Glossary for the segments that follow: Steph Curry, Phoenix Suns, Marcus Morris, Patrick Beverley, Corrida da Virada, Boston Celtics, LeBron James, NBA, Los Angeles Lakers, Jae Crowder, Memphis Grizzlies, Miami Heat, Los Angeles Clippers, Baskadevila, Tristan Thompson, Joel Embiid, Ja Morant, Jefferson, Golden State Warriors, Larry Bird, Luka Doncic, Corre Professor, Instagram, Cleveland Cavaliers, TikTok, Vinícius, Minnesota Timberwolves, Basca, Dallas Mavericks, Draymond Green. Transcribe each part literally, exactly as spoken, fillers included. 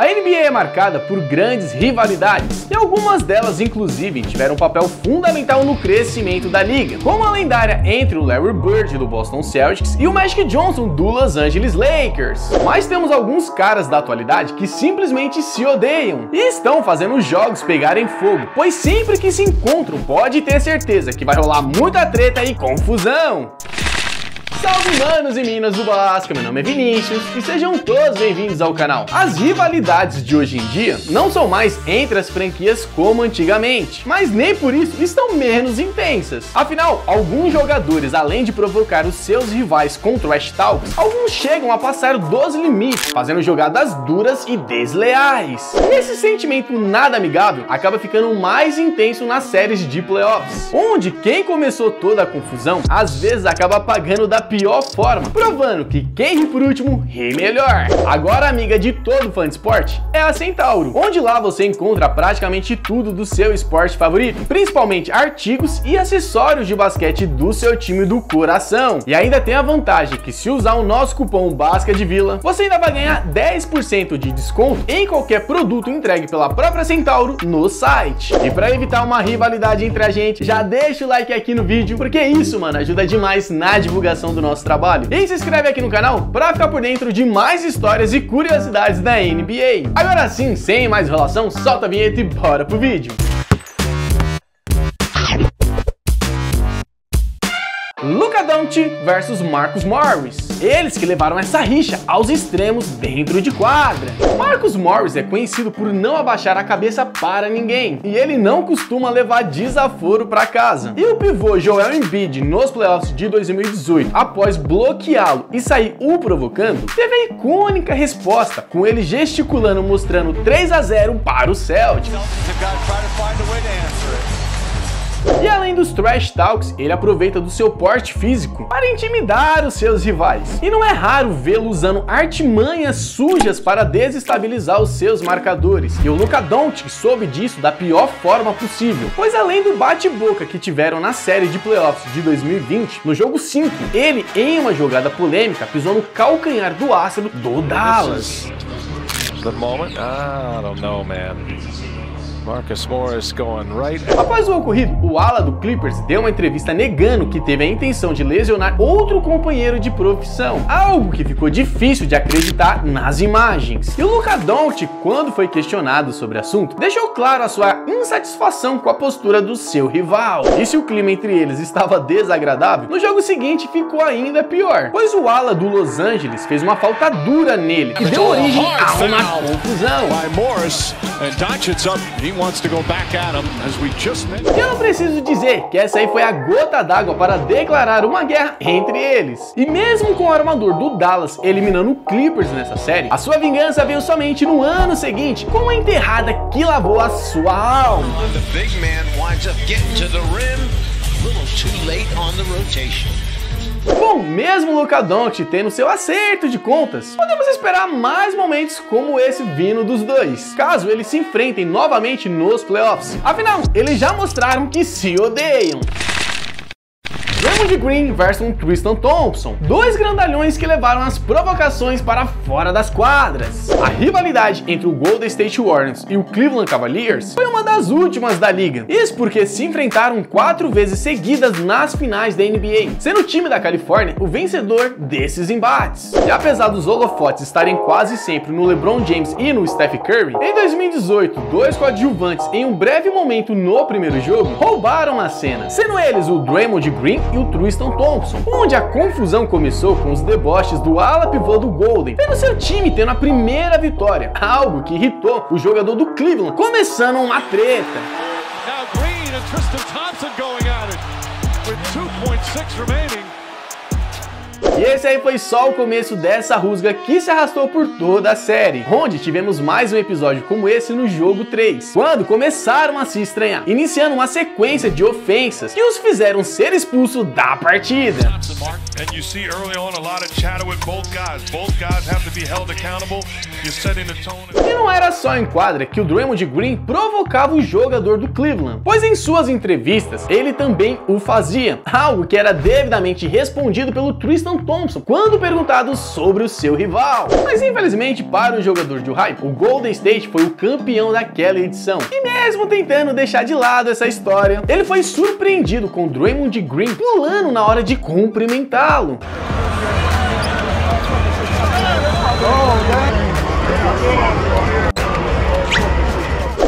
A N B A é marcada por grandes rivalidades, e algumas delas inclusive tiveram um papel fundamental no crescimento da liga, como a lendária entre o Larry Bird do Boston Celtics e o Magic Johnson do Los Angeles Lakers. Mas temos alguns caras da atualidade que simplesmente se odeiam, e estão fazendo os jogos pegarem fogo, pois sempre que se encontram pode ter certeza que vai rolar muita treta e confusão. Salve manos e minas do Basca, meu nome é Vinícius e sejam todos bem-vindos ao canal. As rivalidades de hoje em dia não são mais entre as franquias como antigamente, mas nem por isso estão menos intensas. Afinal, alguns jogadores, além de provocar os seus rivais com trash talks, alguns chegam a passar dos limites, fazendo jogadas duras e desleais. E esse sentimento nada amigável acaba ficando mais intenso nas séries de playoffs, onde quem começou toda a confusão, às vezes acaba pagando da pior forma, provando que quem ri por último ri melhor. Agora, amiga de todo fã de esporte é a Centauro, onde lá você encontra praticamente tudo do seu esporte favorito, principalmente artigos e acessórios de basquete do seu time do coração. E ainda tem a vantagem que, se usar o nosso cupom Baskadevila, você ainda vai ganhar dez por cento de desconto em qualquer produto entregue pela própria Centauro no site. E para evitar uma rivalidade entre a gente, já deixa o like aqui no vídeo, porque isso, mano, ajuda demais na divulgação do nosso trabalho, e se inscreve aqui no canal para ficar por dentro de mais histórias e curiosidades da N B A. Agora sim, sem mais enrolação, solta a vinheta e bora pro vídeo. Luka Doncic versus Marcus Morris, eles que levaram essa rixa aos extremos dentro de quadra. Marcus Morris é conhecido por não abaixar a cabeça para ninguém, e ele não costuma levar desaforo para casa. E o pivô Joel Embiid, nos playoffs de dois mil e dezoito, após bloqueá-lo e sair o provocando, teve a icônica resposta, com ele gesticulando mostrando três a zero para o Celtics. E além dos trash talks, ele aproveita do seu porte físico para intimidar os seus rivais. E não é raro vê-lo usando artimanhas sujas para desestabilizar os seus marcadores. E o Luka Doncic soube disso da pior forma possível, pois além do bate-boca que tiveram na série de playoffs de dois mil e vinte, no jogo cinco, ele, em uma jogada polêmica, pisou no calcanhar do ácido do Dallas. Marcus Morris going right. Após o ocorrido, o ala do Clippers deu uma entrevista negando que teve a intenção de lesionar outro companheiro de profissão, algo que ficou difícil de acreditar nas imagens. E o Luka Doncic, quando foi questionado sobre o assunto, deixou claro a sua insatisfação com a postura do seu rival. E se o clima entre eles estava desagradável, no jogo seguinte ficou ainda pior, pois o ala do Los Angeles fez uma falta dura nele, que deu origem a uma confusão. Eu não preciso dizer que essa aí foi a gota d'água para declarar uma guerra entre eles. E mesmo com o armador do Dallas eliminando o Clippers nessa série, a sua vingança veio somente no ano seguinte, com uma enterrada que lavou a sua alma. Bom, mesmo o Luka Doncic tendo seu acerto de contas, podemos esperar mais momentos como esse vindo dos dois, caso eles se enfrentem novamente nos playoffs. Afinal, eles já mostraram que se odeiam. Draymond Green versus um Tristan Thompson, dois grandalhões que levaram as provocações para fora das quadras. A rivalidade entre o Golden State Warriors e o Cleveland Cavaliers foi uma das últimas da liga, isso porque se enfrentaram quatro vezes seguidas nas finais da N B A, sendo o time da Califórnia o vencedor desses embates. E apesar dos holofotes estarem quase sempre no LeBron James e no Steph Curry, em dois mil e dezoito, dois coadjuvantes em um breve momento no primeiro jogo roubaram a cena, sendo eles o Draymond Green e o Tristan Thompson, onde a confusão começou com os deboches do ala pivô do Golden, pelo seu time tendo a primeira vitória, algo que irritou o jogador do Cleveland, começando uma treta. Now Green and Tristan Thompson going at it, with two point six remaining. E esse aí foi só o começo dessa rusga que se arrastou por toda a série, onde tivemos mais um episódio como esse no jogo três, quando começaram a se estranhar, iniciando uma sequência de ofensas que os fizeram ser expulsos da partida. E não era só em quadra que o Draymond Green provocava o jogador do Cleveland, pois em suas entrevistas ele também o fazia, algo que era devidamente respondido pelo Tristan Tristan Thompson quando perguntado sobre o seu rival. Mas infelizmente para o jogador de hype, o Golden State foi o campeão daquela edição. E mesmo tentando deixar de lado essa história, ele foi surpreendido com Draymond Green pulando na hora de cumprimentá-lo.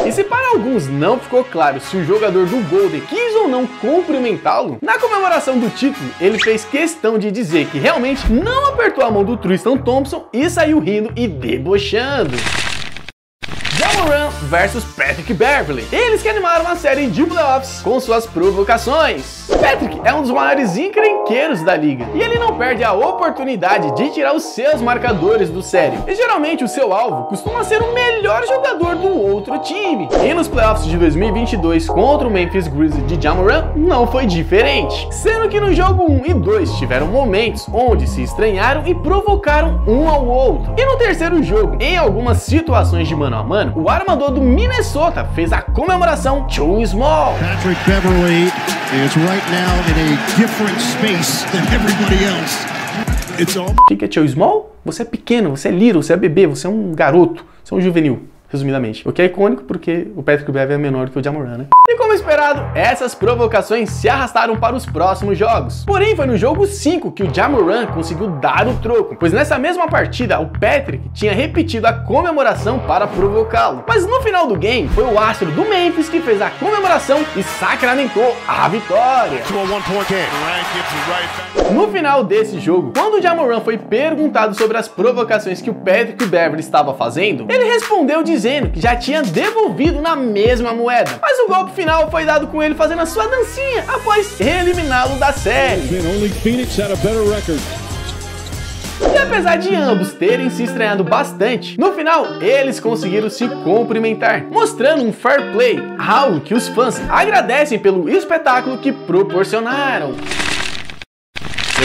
E se para alguns não ficou claro se o jogador do Golden quis ou não cumprimentá-lo, na comemoração do título ele fez questão de dizer que realmente não apertou a mão do Tristan Thompson e saiu rindo e debochando. Ja Morant versus Patrick Beverley. Eles que animaram a série de playoffs com suas provocações. Patrick é um dos maiores encrenqueiros da liga e ele não perde a oportunidade de tirar os seus marcadores do sério. E geralmente o seu alvo costuma ser o melhor jogador do outro time. E nos playoffs de dois mil e vinte e dois contra o Memphis Grizzlies de Ja Morant não foi diferente. Sendo que no jogo um e dois tiveram momentos onde se estranharam e provocaram um ao outro. E no terceiro jogo, em algumas situações de mano a mano, o armador do Minnesota fez a comemoração Too Small. Patrick Beverley is right now in a different space than everybody else. It's all... O que é Too Small? Você é pequeno, você é little, você é bebê, você é um garoto, você é um juvenil, resumidamente. O que é icônico porque o Patrick Beverley é menor que o Ja Morant, né? E como esperado, essas provocações se arrastaram para os próximos jogos. Porém, foi no jogo cinco que o Ja Morant conseguiu dar o troco, pois nessa mesma partida, o Patrick tinha repetido a comemoração para provocá-lo. Mas no final do game, foi o astro do Memphis que fez a comemoração e sacramentou a vitória. No final desse jogo, quando o Ja Morant foi perguntado sobre as provocações que o Patrick Beverley estava fazendo, ele respondeu dizendo que já tinha devolvido na mesma moeda, mas o golpe final foi dado com ele fazendo a sua dancinha após eliminá-lo da série. E apesar de ambos terem se estranhado bastante, no final eles conseguiram se cumprimentar, mostrando um fair play, algo que os fãs agradecem pelo espetáculo que proporcionaram.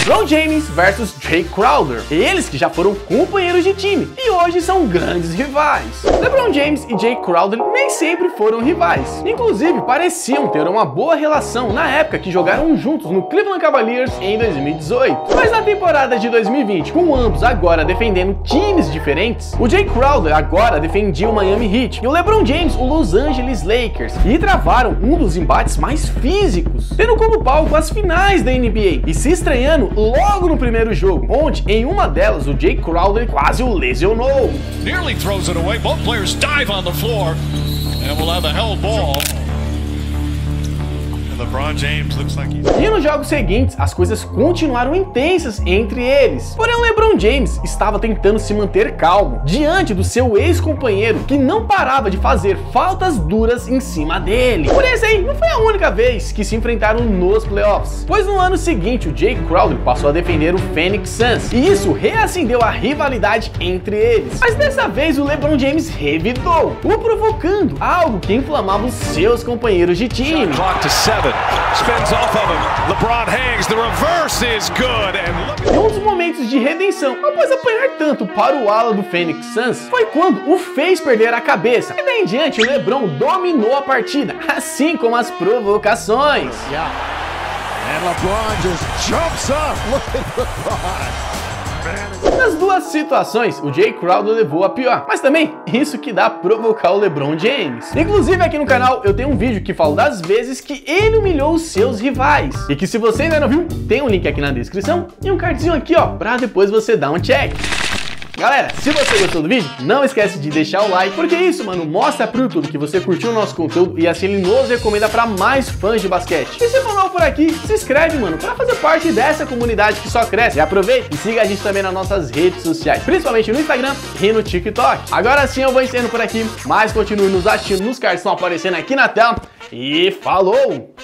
LeBron James versus Jae Crowder. Eles que já foram companheiros de time e hoje são grandes rivais. LeBron James e Jae Crowder nem sempre foram rivais. Inclusive, pareciam ter uma boa relação na época que jogaram juntos no Cleveland Cavaliers em dois mil e dezoito. Mas na temporada de dois mil e vinte, com ambos agora defendendo times diferentes, o Jae Crowder agora defendia o Miami Heat e o LeBron James o Los Angeles Lakers e travaram um dos embates mais físicos, tendo como palco as finais da N B A e se estranhando logo no primeiro jogo, onde em uma delas o Jae Crowder quase o lesionou. Nearly throws it away. Both players dive on the floor and we'll have the hell ball. LeBron James looks like he's... E nos jogos seguintes, as coisas continuaram intensas entre eles. Porém, o LeBron James estava tentando se manter calmo diante do seu ex-companheiro, que não parava de fazer faltas duras em cima dele. Por isso aí, não foi a única vez que se enfrentaram nos playoffs, pois no ano seguinte, o Jae Crowder passou a defender o Phoenix Suns, e isso reacendeu a rivalidade entre eles. Mas dessa vez, o LeBron James revidou, o provocando, algo que inflamava os seus companheiros de time. E um dos momentos de redenção após apanhar tanto para o ala do Phoenix Suns foi quando o fez perder a cabeça. E daí em diante o LeBron dominou a partida, assim como as provocações. Yeah. And LeBron just jumps up. Look at LeBron. Nas duas situações, o Jae Crowder levou a pior, mas também isso que dá a provocar o LeBron James. Inclusive aqui no canal eu tenho um vídeo que fala das vezes que ele humilhou os seus rivais, e que se você ainda não viu, tem um link aqui na descrição e um cardzinho aqui ó, pra depois você dar um check. Galera, se você gostou do vídeo, não esquece de deixar o like, porque isso, mano, mostra pro YouTube que você curtiu o nosso conteúdo e assim ele nos recomenda pra mais fãs de basquete. E se for novo por aqui, se inscreve, mano, pra fazer parte dessa comunidade que só cresce. E aproveita e siga a gente também nas nossas redes sociais, principalmente no Instagram e no TikTok. Agora sim eu vou encerrando por aqui, mas continue nos assistindo nos cards que estão aparecendo aqui na tela. E falou!